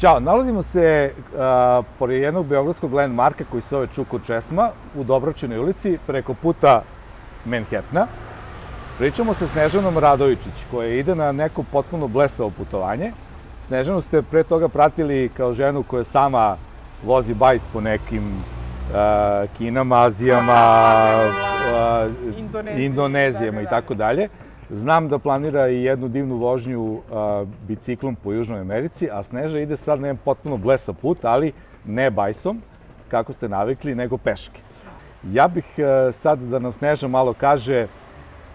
Ćao, nalazimo se pored jednog beogradskog landmarka koji se zove Čukor Česma u Dobročinoj ulici preko puta Manhattana. Pričamo se s Snežanom Radojičić koja ide na neko potpuno blesavo putovanje. Snežanu ste pre toga pratili kao ženu koja sama vozi bajs po nekim Kinama, Azijama, Indonezijama i tako dalje. Znam da planira i jednu divnu vožnju biciklom po Južnoj Americi, a Sneža ide sad na jedan potpuno blesav put, ali ne bajsom, kako ste navikli, nego peške. Ja bih sad da nam Sneža malo kaže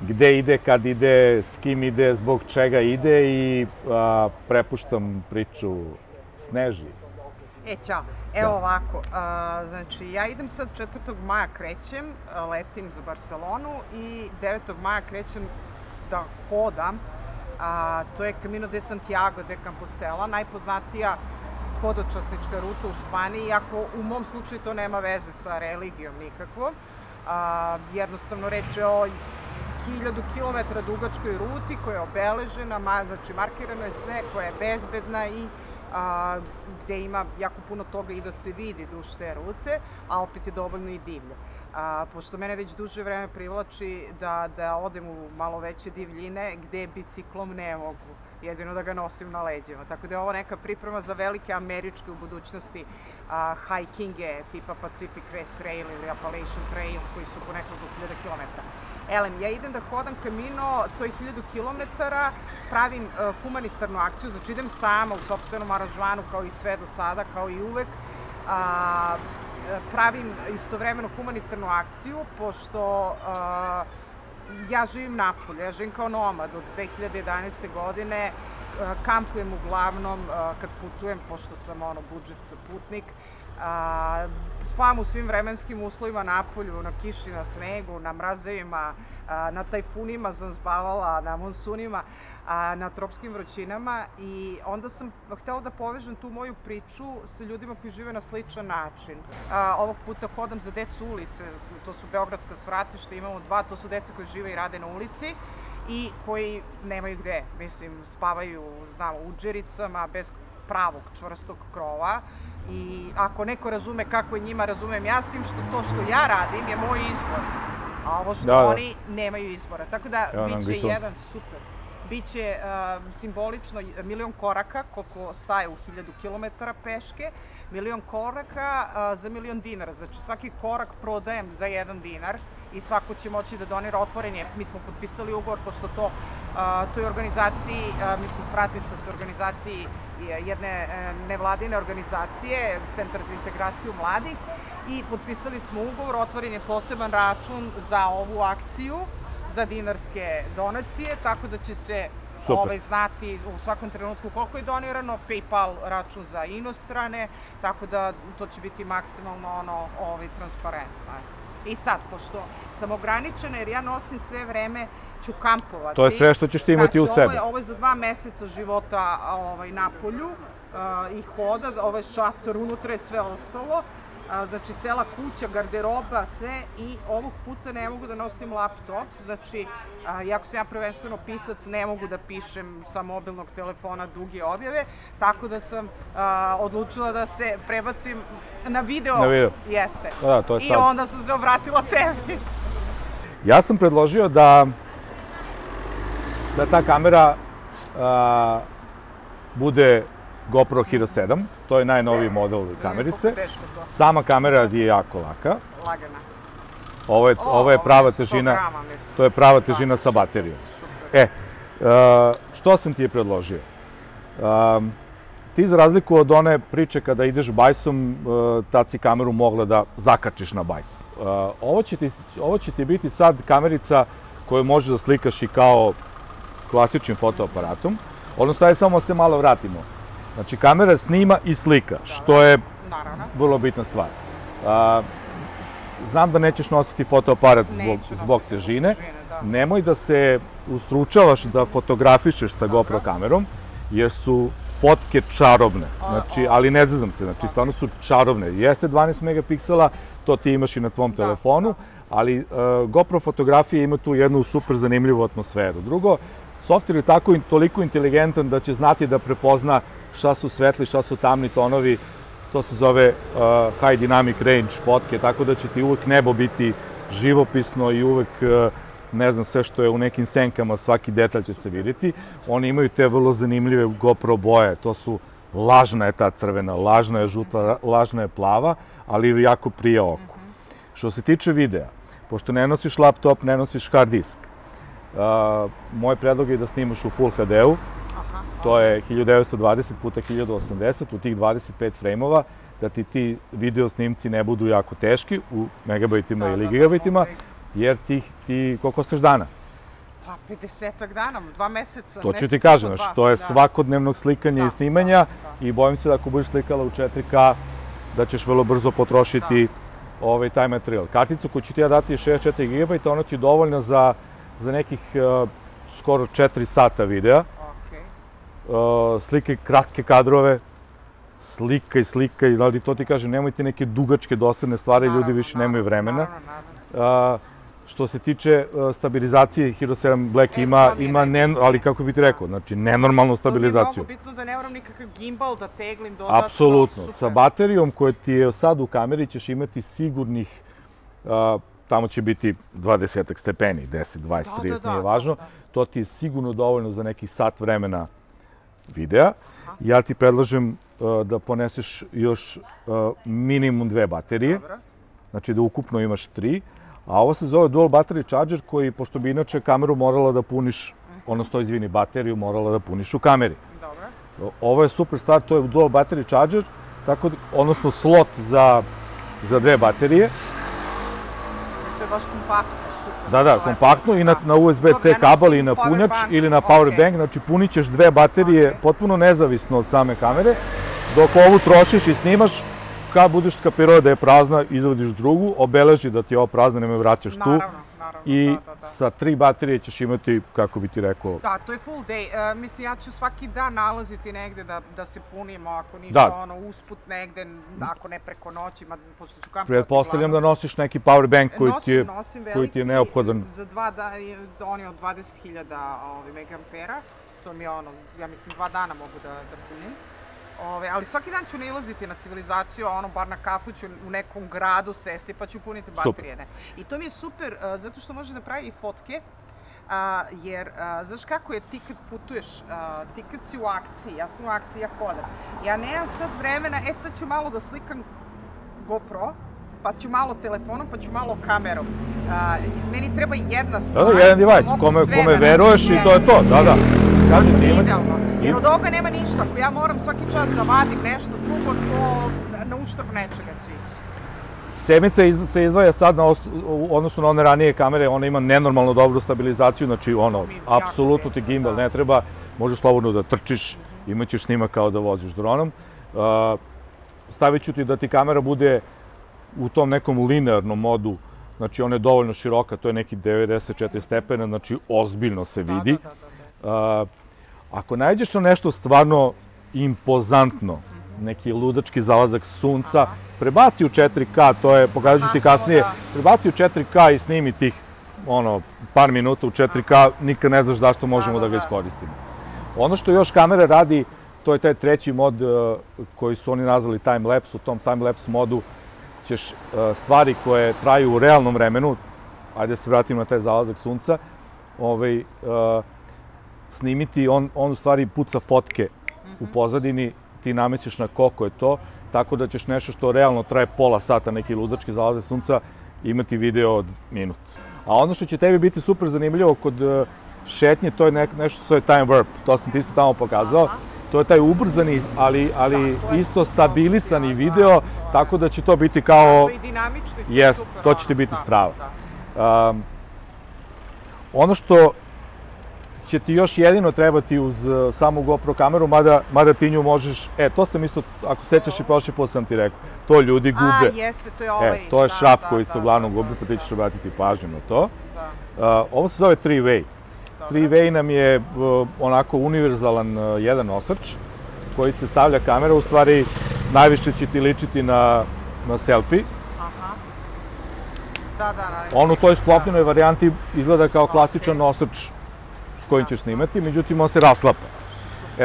gde ide, kad ide, s kim ide, zbog čega ide i prepuštam priču Sneži. Ćao. Evo ovako, znači ja idem sad 4. maja krećem, letim za Barcelonu i 9. maja krećem da hodam, to je Camino de Santiago de Compostela, najpoznatija hodočasnička ruta u Španiji, iako u mom slučaju to nema veze sa religijom nikako. Jednostavno reč je o 1000 kilometara dugačkoj ruti koja je obeležena, znači markirano je sve, koja je bezbedna i gde ima jako puno toga i da se vidi duž te rute, a opet je dovoljno i divlje. Pošto mene već duže vreme privlači da odem u malo veće divljine gde biciklom ne mogu, jedino da ga nosim na leđima. Tako da je ovo neka priprema za velike američke u budućnosti hikinge tipa Pacific Crest Trail ili Appalachian Trail koji su ponekad do 1000 kilometara. Elem, ja idem da hodam Camino, to je 1000 kilometara, pravim humanitarnu akciju, znači idem sama u sopstvenom aranžmanu kao i sve do sada, kao i uvek. Pravim istovremeno humanitarnu akciju, pošto ja živim napolje, ja živim kao nomad od 2011. godine, kampujem uglavnom kad putujem, pošto sam budžet putnik, spavam u svim vremenskim uslovima napolju, na kiši, na snegu, na mrazevima, na tajfunima sam spavala, na monsunima, na tropskim vrućinama i onda sam htela da povežem tu moju priču sa ljudima koji žive na sličan način. Ovog puta hodam za decu ulice, to su Beogradska svratište, imamo 2, to su deca koji žive i rade na ulici i koji nemaju gde, mislim, spavaju, znamo, u džericama, bez pravog čvrstog krova. I ako neko razume kako je njima, razumem ja, s tim što to što ja radim je moj izbor, a ovo što oni nemaju izbora. Tako da biće jedan super, biće simbolično 1.000.000 koraka, koliko staje u 1000 kilometara peške, 1.000 koraka za 1.000.000 dinara, znači svaki korak prodajem za 1 dinar i svako će moći da donira otvorenje. Mi smo potpisali ugovor, pošto to toj organizaciji, mislim svratišta su organizaciji jedne nevladine organizacije, Centar za integraciju mladih, i potpisali smo ugovor, otvoren je poseban račun za ovu akciju, za dinarske donacije, tako da će se znati u svakom trenutku koliko je donirano, PayPal račun za inostrane, tako da to će biti maksimalno transparentno. I sad, pošto sam ograničena, jer ja nosim sve vreme, ću kampovati. To je sve što ćeš ti imati u sebe. Ovo je za 2 meseca života na polju i hoda, ovo je šator, unutra je sve ostalo. Znači, cela kuća, garderoba, sve, i ovog puta ne mogu da nosim laptop, znači, iako sam ja prvenstveno pisac, ne mogu da pišem sa mobilnog telefona duge objave, tako da sam odlučila da se prebacim na video. Na video. Jeste. Da, to je sad. I onda sam se obratila tebi. Ja sam predložio da ta kamera bude GoPro HERO7, to je najnoviji model kamerice. Sama kamera je jako laka. Lagana. Ovo je prava težina, to je prava težina sa baterijom. E, što sam ti je predložio? Ti, za razliku od one priče kada ideš bajsom, tad si kameru mogla da zakačiš na bajs. Ovo će ti biti sad kamerica koju možeš da slikaš i kao klasičnim fotoaparatom. Odnosno, ajde samo da se malo vratimo. Znači, kamera snima i slika, što je vrlo bitna stvar. Znam da nećeš nositi fotoaparat zbog težine. Nemoj da se ustručavaš da fotografišeš sa GoPro kamerom, jer su fotke čarobne, ali ne zezam se, znači stvarno su čarobne. Jeste 12 megapiksela, to ti imaš i na tvom telefonu, ali GoPro fotografija ima tu jednu super zanimljivu atmosferu. Drugo, softver je toliko inteligentan da će znati da prepozna šta su svetli, šta su tamni tonovi, to se zove high dynamic range fotke, tako da će ti uvek nebo biti živopisno i uvek, ne znam, sve što je u nekim senkama, svaki detalj će se vidjeti. Oni imaju te vrlo zanimljive GoPro boje, to su lažna je ta crvena, lažna je žuta, lažna je plava, ali jako prija oku. Što se tiče videa, pošto ne nosiš laptop, ne nosiš hard disk, moj predlog je da snimaš u Full HD-u, to je 1920x1080, u tih 25 frame-ova, da ti ti video snimci ne budu jako teški u megabajtima ili gigabajtima, jer ti, koliko ostaš dana? Pa, 50-ak dana, 2 meseca. To ću ti kažem, to je svakodnevnog slikanja i snimanja i bojim se da ako budeš slikala u 4K, da ćeš vrlo brzo potrošiti taj materijal. Karticu koju ću ti ja dati je 64 GB, ona ti je dovoljna za nekih skoro 4 sata videa. Slike kratke kadrove, slikaj, ali to ti kažem, nemojte neke dugačke dosadne stvari, ljudi više nemaju vremena. Što se tiče stabilizacije, Hero 7 Black ima, ali kako bi ti rekao, znači nenormalnu stabilizaciju. To mi je mnogo bitno da ne moram nikakav gimbal da teglim dodatno. Apsolutno, sa baterijom koja ti je sad u kameri ćeš imati sigurnih, tamo će biti 20 stepeni, 10, 20, 30, nije važno. To ti je sigurno dovoljno za nekih sat vremena videa. Ja ti predlažem da poneseš još minimum 2 baterije, znači da ukupno imaš 3. A ovo se zove dual battery charger koji, pošto bi inače kameru morala da puniš, odnosno, izvini, bateriju morala da puniš u kameri. Ovo je super stvar, to je dual battery charger, odnosno slot za 2 baterije. To je baš kompaktno, super. Da, kompaktno i na USB-C kabel i na punjač ili na power bank, znači punit ćeš 2 baterije potpuno nezavisno od same kamere, dok ovu trošiš i snimaš. Kada budeš skapirao da je prazna, izvodiš drugu, obeleži da ti je ovo prazna, ne me vraćaš tu. Naravno, i sa 3 baterije ćeš imati, kako bi ti rekao... Da, to je full day. Mislim, ja ću svaki dan nalaziti negde da se punimo, ako ništa, ono, usput negde, ako ne preko noći, pošto ću kampovati... Pretpostavljam da nosiš neki power bank koji ti je neophodan. Za 20.000 megampera, to mi je ono, ja mislim, 2 dana mogu da punim. Ali svaki dan ću nailaziti na civilizaciju, ono, bar na kafu ću u nekom gradu sesti pa ću puniti baterije. I to mi je super, zato što može da pravi i fotke, jer, znaš kako je, ti kad putuješ, ti kad si u akciji, ja sam u akciji, ja hodam. Ja nemam sad vremena, sad ću malo da slikam GoPro, pa ću malo telefonom, pa ću malo kamerom. Meni treba jedna stvar. Da, jedan device, kome veruješ i to je to, da. Idealno, jer od ovoga nema ništa, ako ja moram svaki čas da vadim nešto drugo, to na uštrb nečega će ići. Sedmica se izdvaja sad u odnosu na one ranije kamere, ona ima nenormalno dobru stabilizaciju, znači ono, apsolutno ti gimbal ne treba, možeš slobodno da trčiš, imat ćeš snimak kao da voziš dronom. Stavit ću ti da ti kamera bude u tom nekom linearnom modu, znači ona je dovoljno široka, to je neki 94 stepena, znači ozbiljno se vidi. Ako najđeš na nešto stvarno impozantno, neki ludački zalazak sunca, prebaci u 4K, to je, pokazat ću ti kasnije, prebaci u 4K i snimi tih par minuta u 4K, nikad ne znaš zašto možemo da ga iskoristimo. Ono što još kamera radi, to je taj treći mod koji su oni nazvali timelapse, u tom timelapse modu ćeš stvari koje traju u realnom vremenu, ajde da se vratim na taj zalazak sunca, snimiti, on u stvari puca fotke u pozadini, ti namestiš na koliko je to, tako da ćeš nešto što realno traje pola sata, neki ludački zalazak sunca, imati video od minut. A ono što će tebi biti super zanimljivo kod šetnje, to je nešto što je time warp, to sam ti isto tamo pokazao, to je taj ubrzani, ali isto stabilisani video, tako da će to biti kao... I dinamični, to je super. To će ti biti strava. Ono što će ti još jedino trebati uz samu GoPro kameru, mada ti nju možeš... To sam isto, ako sećaš i prošli put sam ti rekao, to ljudi gube. Jeste, to je ovaj... To je šraf koji se uglavnom gubi, pa ti ćeš obratiti pažnju na to. Ovo se zove 3-way. 3-way nam je onako univerzalan jedan osvrć koji se stavlja kamera, u stvari najviše će ti ličiti na selfie. On u toj sklopljenoj varijanti izgleda kao klasičan osvrć kojim ćeš snimati, međutim on se raslapa.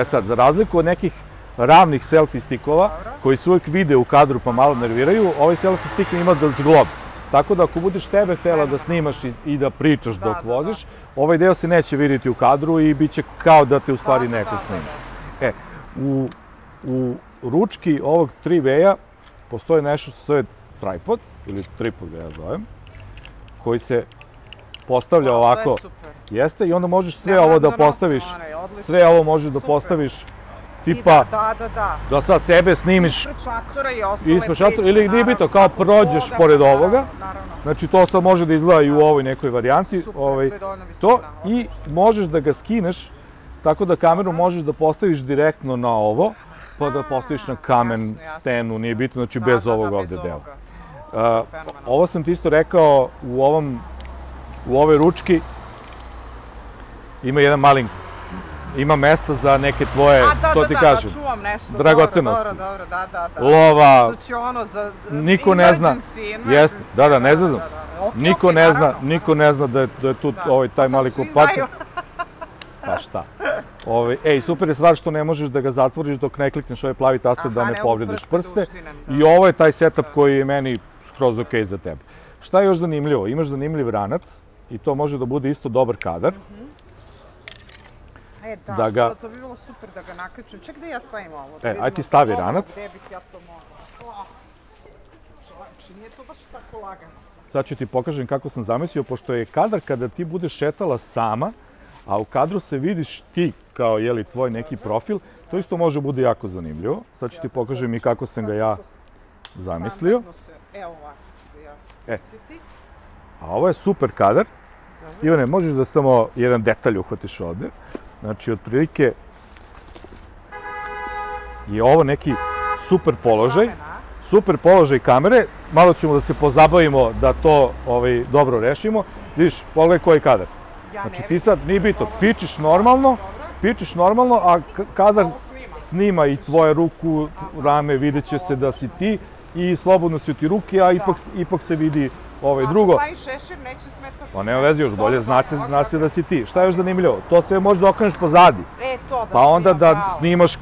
Sad, za razliku od nekih ravnih selfie stikova koji se uvek vide u kadru pa malo nerviraju, ovaj selfie stik ima zglob. Tako da ako budeš tebe htela da snimaš i da pričaš dok voziš, ovaj deo se neće vidjeti u kadru i bit će kao da te u stvari neko snima. U ručki ovog 3V-ja postoje nešto što se zove tripod, ili tripod ga ja zovem, koji se postavlja ovako. Jeste, i onda možeš sve ovo da postaviš, sve ovo možeš da postaviš, tipa, da sad sebe snimiš ispod šatora, ili gdje bi to, kao prođeš pored ovoga, znači to sad može da izgleda i u ovoj nekoj varijanti, to, i možeš da ga skineš, tako da kameru možeš da postaviš direktno na ovo, pa da postaviš na kamen, stenu, nije bitno, znači bez ovog ovde dela. Ovo sam ti isto rekao, u ovoj ručki ima jedan mali, ima mesta za neke tvoje, to ti kažem, dragocenosti, lova, niko ne zna, jeste, da, ne znam se, niko ne zna da je tu taj mali kupatak, pa šta. Ej, super je stvar što ne možeš da ga zatvoriš dok ne klikneš ovaj plavi taster da ne povrijediš prste, i ovo je taj setup koji je meni skroz ok za tebe. Šta je još zanimljivo? Imaš zanimljiv ranac i to može da bude isto dobar kadar. E da, to bi bilo super da ga nakačem. Ček da ja stavim ovo. E, aj ti stavi ranac. Gde bih ja to mogla? Čovječe, nije to baš tako lagano. Sad ću ti pokažem kako sam zamislio, pošto je kadar kada ti budeš šetala sama, a u kadru se vidiš ti kao, jeli, tvoj neki profil, to isto može bude jako zanimljivo. Sad ću ti pokažem i kako sam ga ja zamislio. Evo ovako ću ga ja posjeti. A ovo je super kadar. Ivane, možeš da samo jedan detalj uhvatiš ovde. Znači, otprilike je ovo neki super položaj kamere. Malo ćemo da se pozabavimo da to dobro rešimo. Vidiš, pogledaj koji kadar. Znači, ti sad nije bitno, pičiš normalno, a kadar snima i tvoju ruku, rame, vidjet će se da si ti i slobodno su ti ruke, a ipak se vidi drugo. Ako stavi šešir, neće smetati. Pa nema veze, još bolje, zna se da si ti. Šta je još zanimljivo? To sve možeš da okreneš pozadi. Pa onda da snimaš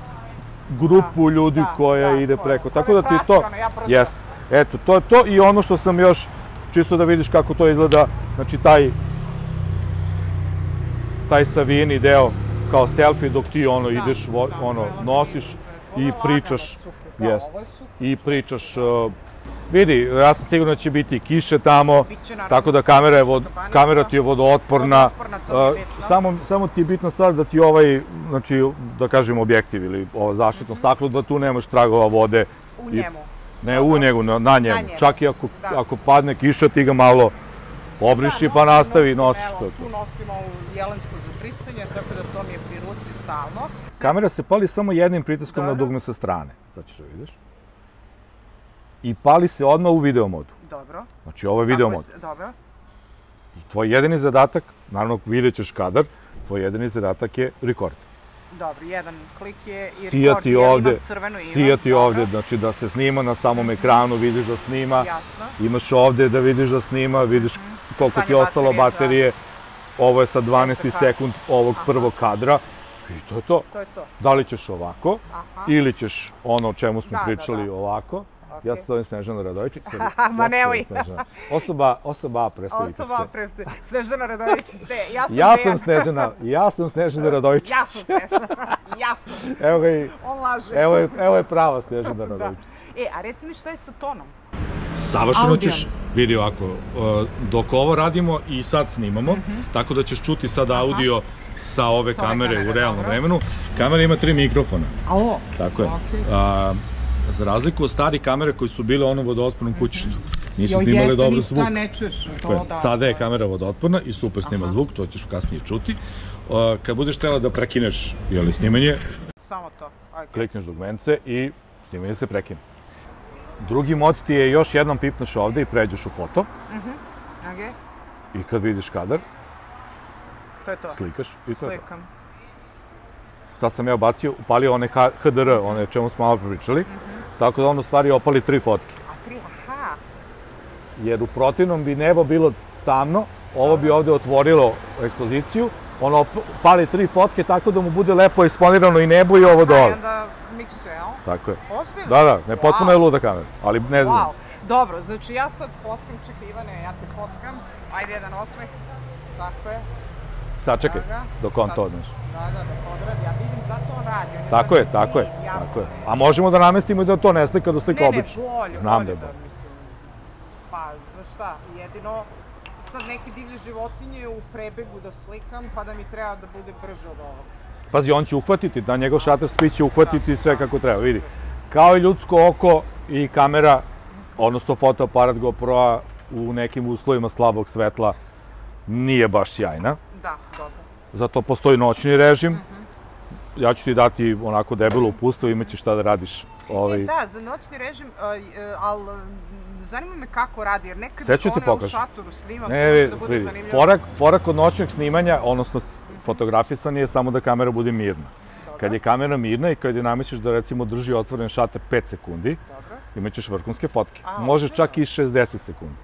grupu ljudi koja ide preko. Tako da ti je to... Jeste. Eto, to je to i ono što sam još, čisto da vidiš kako to izgleda, znači taj savijeni deo kao selfie dok ti ideš, nosiš i pričaš. I pričaš... Vidi, ja sam sigurno da će biti i kiše tamo, tako da kamera ti je vodootporna. Samo ti je bitna stvar da ti ovaj, znači, da kažem objektiv ili zaštitno staklo, da tu nemaš tragova vode. U njemu. Ne u njemu, na njemu. Čak i ako padne kiša ti ga malo obriši pa nastavi i nosiš to. Tu nosimo jelensko za brisanje, tako da to mi je pri ruci stalno. Kamera se pali samo jednim pritiskom na dugme sa strane. Sad ćeš da vidiš. I pali se odmah u video modu. Dobro. Znači, ovo je video mod. Dobro. I tvoj jedini zadatak, naravno vidjet ćeš kadar, tvoj jedini zadatak je rekord. Dobro, jedan klik je i rekord. Sijati ovde, znači da se snima na samom ekranu, vidiš da snima. Jasno. Imaš ovde da vidiš da snima, vidiš koliko ti je ostalo baterije. Ovo je sa 12 sekund ovog prvog kadra. I to je to. To je to. Da li ćeš ovako, ili ćeš ono o čemu smo pričali ovako. Ja se zovem Snežana Radojičić. Ma nemoj. Osoba A, predstavite se. Osoba A, predstavite se. Snežana Radojičić, gde? Ja sam Snežana. Ja sam Snežana Radojičić. Ja sam Snežana. Ja sam. Evo ga i... On laže. Evo je prava Snežana Radojičić. E, a reci mi šta je sa tonom? Savršeno ćeš, vidi ovako, dok ovo radimo i sad snimamo, tako da ćeš čuti sad audio sa ove kamere u realnom vremenu. Kamera ima 3 mikrofona. A ovo? Tako je. Za razliku od starih kamera koji su bile ono vodootpornom kućištu, nisu snimale dobro zvuk. Sada je kamera vodootporna i super snima zvuk, to ćeš kasnije čuti. Kad budeš htela da prekineš snimanje, klikneš dugmence i snimanje se prekine. Drugi mod ti je još jednom pipneš ovde i pređeš u foto. I kad vidiš kadar, slikaš i to je to. Sad sam ja upalio one HDR, one o čemu smo malo pričali, tako da ono stvari opali 3 fotke. A 3, aha! Jer u protivnom bi nebo bilo tamno, ovo bi ovde otvorilo ekspoziciju ono, pali 3 fotke, tako da mu bude lepo eksponirano i nebo i ovo dole. A i onda mikse, jel? Tako je. Ozbiljno? Da, da, ne, potpuno je luda kamera, ali ne znam. Dobro, znači ja sad fotkam, čekaj Ivane, ja te fotkam, ajde jedan osmeh, tako je. Sad čekaj, dok on to odneš. Da, da, dok odradi, ja vidim, zato on radi. Tako je, tako je, tako je. A možemo da namestimo i da to ne slika, da slika obično. Ne, ne, bolje, bolje da, mislim, pa, znaš šta, jedino... Sad neke divlje životinje u prebegu da slikam, pa da mi treba da bude brže od ovoga. Pazi, on će uhvatiti, da njegov shutter speed će uhvatiti sve kako treba, vidi. Kao i ljudsko oko i kamera, odnosno fotoaparat GoPro-a u nekim uslovima slabog svetla nije baš sjajna. Da, dobro. Zato postoji noćni režim. Ja ću ti dati onako debelo upustvo, imaćeš šta da radiš. Da, za noćni režim, ali... Zanima me kako radi, jer nekada one u šatoru snimam, da bude zanimljivo. Fora kod noćnog snimanja, odnosno fotografisanja, je samo da kamera bude mirna. Kad je kamera mirna i kad je namestiš da recimo drži otvoren šater 5 sekundi, imaćeš vrhunske fotke. Možeš čak i 60 sekundi.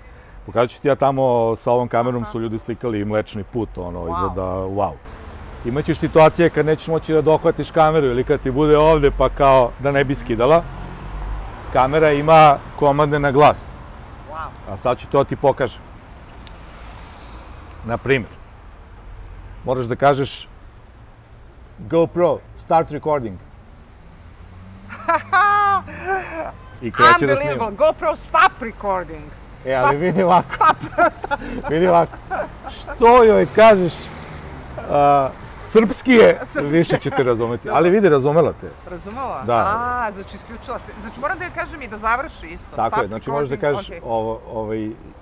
Pokazat ću ti ja tamo, sa ovom kamerom su ljudi slikali i Mlečni put, ono, izgleda wow. Imaćeš situacije kad nećeš moći da dohvatiš kameru ili kad ti bude ovde pa kao da ne bi skidala. Kamera ima komande na glas, a sad ću to ti pokažem. Naprimjer, moraš da kažeš GoPro, start recording. I kreće da snima. GoPro, stop recording. E, ali vidi ovako. Vidi ovako. Što joj kažeš, srpski je, više ćete razumeti. Ali vidi, razumela te. Razumela? Da. Znači, isključila se. Znači, moram da joj kažem i da završi isto. Tako je, znači možeš da kažeš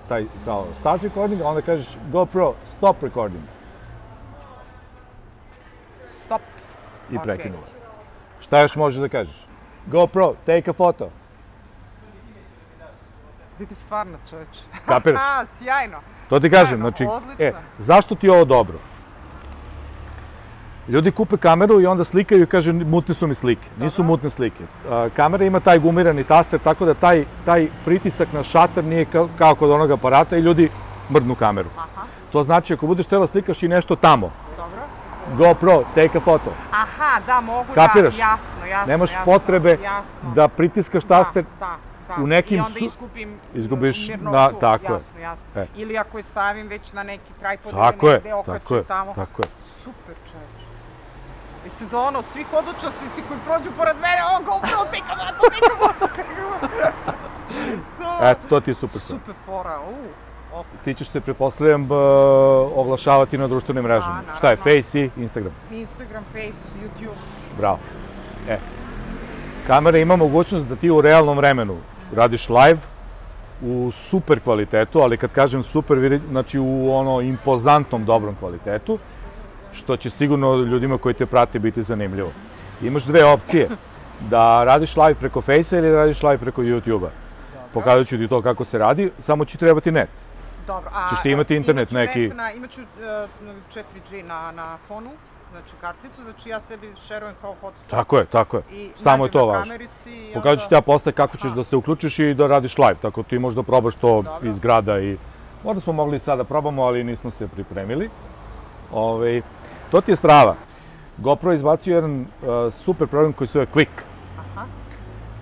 taj kao start recording, a onda kažeš GoPro stop recording. Stop. I prekinula. Šta još možeš da kažeš? GoPro, take a photo. Vidi, stvarno, čoveč. Kapiraš? Sjajno. To ti kažem, znači, zašto ti je ovo dobro? Ljudi kupe kameru i onda slikaju i kaže mutne su mi slike. Nisu mutne slike. Kamera ima taj gumirani taster, tako da taj pritisak na šater nije kao kod onog aparata i ljudi mrdnu kameru. To znači ako budeš htela slikaš i nešto tamo. GoPro, take a photo. Aha, da, mogu, da, jasno, jasno. Nemaš potrebe da pritiskaš taster. I onda izgubiš mirno tu, jasno, jasno. Ili ako je stavim već na neki tripod ili negde okreću tamo. Super, čoveč. Mislim da ono, svi hodočasnici koji prođu pored mene, o, GoPro, teka voda, teka voda. Eto, to ti je super. Super fora, u. Ti ćeš se, pretpostavljam, oglašavati na društvenim mrežama. Šta je, Face i Instagram? Instagram, Face, YouTube. Bravo. E, kamera ima mogućnost da ti u realnom vremenu radiš live u super kvalitetu, ali kad kažem super, znači u ono impozantnom dobrom kvalitetu, što će sigurno ljudima koji te prate biti zanimljivo. Imaš 2 opcije, da radiš live preko Face-a ili da radiš live preko YouTube-a. Pokazat ću ti to kako se radi, samo će trebati net. Dobro, a ćeš ti imati internet neki... Imaću 4G na fonu, znači karticu, znači ja sebi šerujem kao hotspot. Tako je, samo je to važno. Pokazat ću ti ja posle kako ćeš da se uključiš i da radiš live, tako ti možda probaš to iz grada i... Možda smo mogli sad da probamo, ali nismo se pripremili. To ti je strava. GoPro je izbacio jedan super program koji se zove Quik,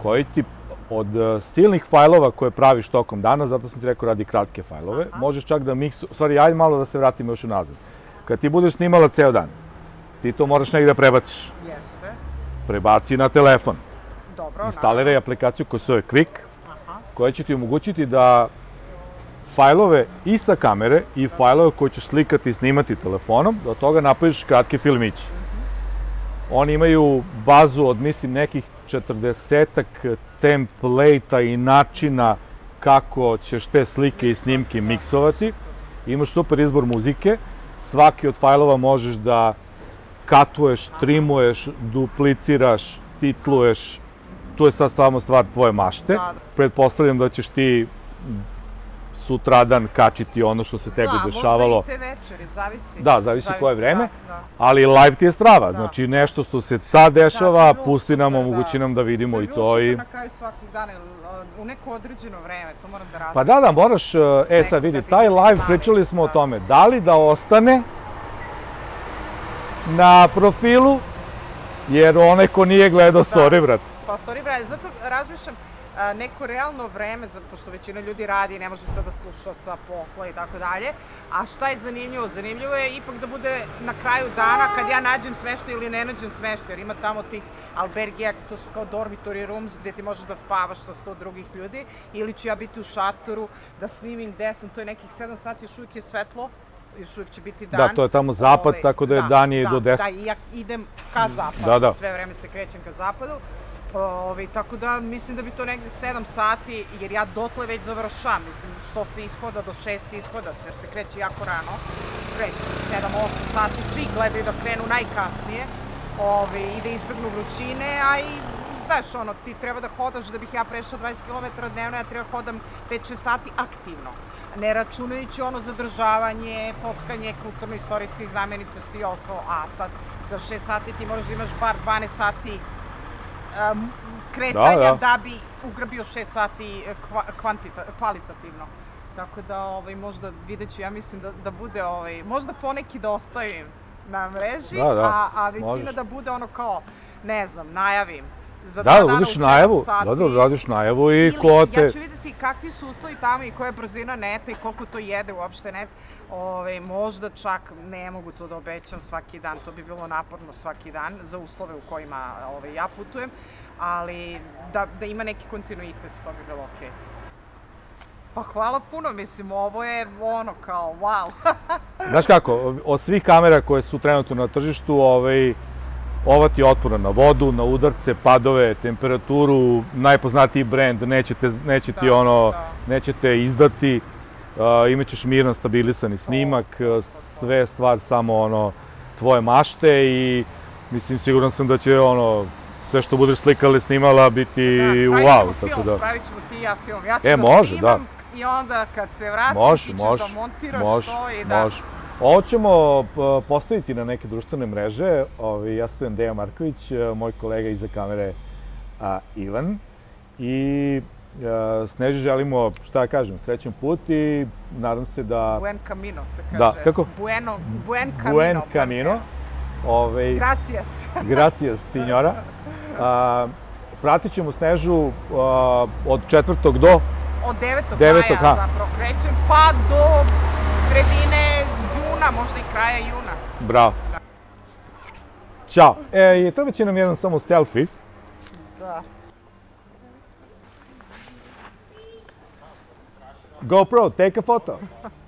koji ti od silnih fajlova koje praviš tokom dana, zato sam ti rekao radi kratke fajlove, možeš čak da miksu... Stvari, ajde malo da se vratim još unazad. Kad ti budeš snimala ceo dan, ti to moraš negdje da prebaciš. Jeste. Prebaci na telefon. Dobro. Instaliraj aplikaciju koja se zove Quik, koja će ti omogućiti da fajlove i sa kamere i fajlove koje ću slikati i snimati telefonom, do toga napraviš kratke filmići. Oni imaju bazu od, mislim, nekih 40-ak templejta i načina kako ćeš te slike i snimke miksovati. Imaš super izbor muzike, svaki od fajlova možeš da katuješ, trimuješ, dupliciraš, titluješ. Tu je sad stvarno stvar tvoje mašte. Pretpostavljam da ćeš ti sutradan kačiti ono što se tebi dešavalo. Da, možda i te večeri, zavisi. Da, zavisi koje vreme, ali live ti je strava, znači nešto što se tad dešava, pusti nam, omogući nam da vidimo i to i... Na kraju svakog dana, u neko određeno vreme, to moram da razmišljam. Pa da, da, moraš, sad vidi, taj live, pričali smo o tome, da li da ostane na profilu, jer onaj ko nije gledao, sorry brat. Pa sorry brat, zato razmišljam neko realno vreme, pošto većina ljudi radi i ne može sada sluša sa posla i tako dalje, a šta je zanimljivo? Zanimljivo je ipak da bude na kraju dana kad ja nađem smeštaj ili ne nađem smeštaj, jer ima tamo tih albergija, to su kao dormitory rooms gde ti možeš da spavaš sa 100 drugih ljudi, ili ću ja biti u šatoru da snimim gde sam, to je nekih 7 sati, još uvijek je svetlo, još uvijek će biti dan. Da, to je tamo zapad, tako da je dan je do 10. Da, i ja idem ka zapadu, sve vreme se krećem ka zapadu. Tako da mislim da bi to negde 7 sati, jer ja dotle već završam, mislim što se ishoda, do 6 se ishoda, jer se kreće jako rano, kreće se 7-8 sati, svi gledaju da krenu najkasnije i da izbegnu vrućine, a i znaš ono, ti treba da hodaš, da bih ja prešla 20 km dnevno, ja treba hodam 5-6 sati aktivno, ne računajući ono zadržavanje, potkanje kulturno-istorijskih znamenitosti i ostalo, a sad za 6 sati ti moraš da imaš bar 12 sati kretanja da bi ugrabio 6 sati kvalitativno. Tako da možda vidjet ću, ja mislim da bude, možda poneki da ostavim na mreži, a većina da bude ono kao, ne znam, najavim. Da, da radiš najavu, da radiš najavu i ko te... Ja ću vidjeti kakvi su uslovi tamo i koja je brzina neta i koliko to jede uopšte net. Možda čak ne mogu to da obećam svaki dan, to bi bilo naporno svaki dan za uslove u kojima ja putujem, ali da ima neki kontinuitet, to bi bilo okej. Pa hvala puno, mislim, ovo je ono kao, wow! Znaš kako, od svih kamera koje su trenutno na tržištu, ova ti je otporna na vodu, na udarce, padove, temperaturu, najpoznatiji brend, neće te izdati, imaćeš miran, stabilisani snimak, sve je stvar samo tvoje mašte i mislim, siguran sam da će sve što budeš slikala i snimala biti wow, tako da... Pravit ćemo ti i ja film, ja ću da snimam i onda kad se vratim ti ćeš da montiraš to i da... Ovo ćemo postaviti na neke društvene mreže. Ja sam Dejan Marković, moj kolega iza kamere Ivan. I Sneži želimo, šta da kažem, srećan put i nadam se da... Buen camino se kaže. Da, kako? Buen camino. Gracias. Gracias, signora. Pratit ćemo Snežu od 4. do... Od 9. maja zapravo krećem, pa do sredine... možda i kraja juna. Bravo. Ćao. Treba će nam jedan samo selfie. Da. GoPro, take a photo.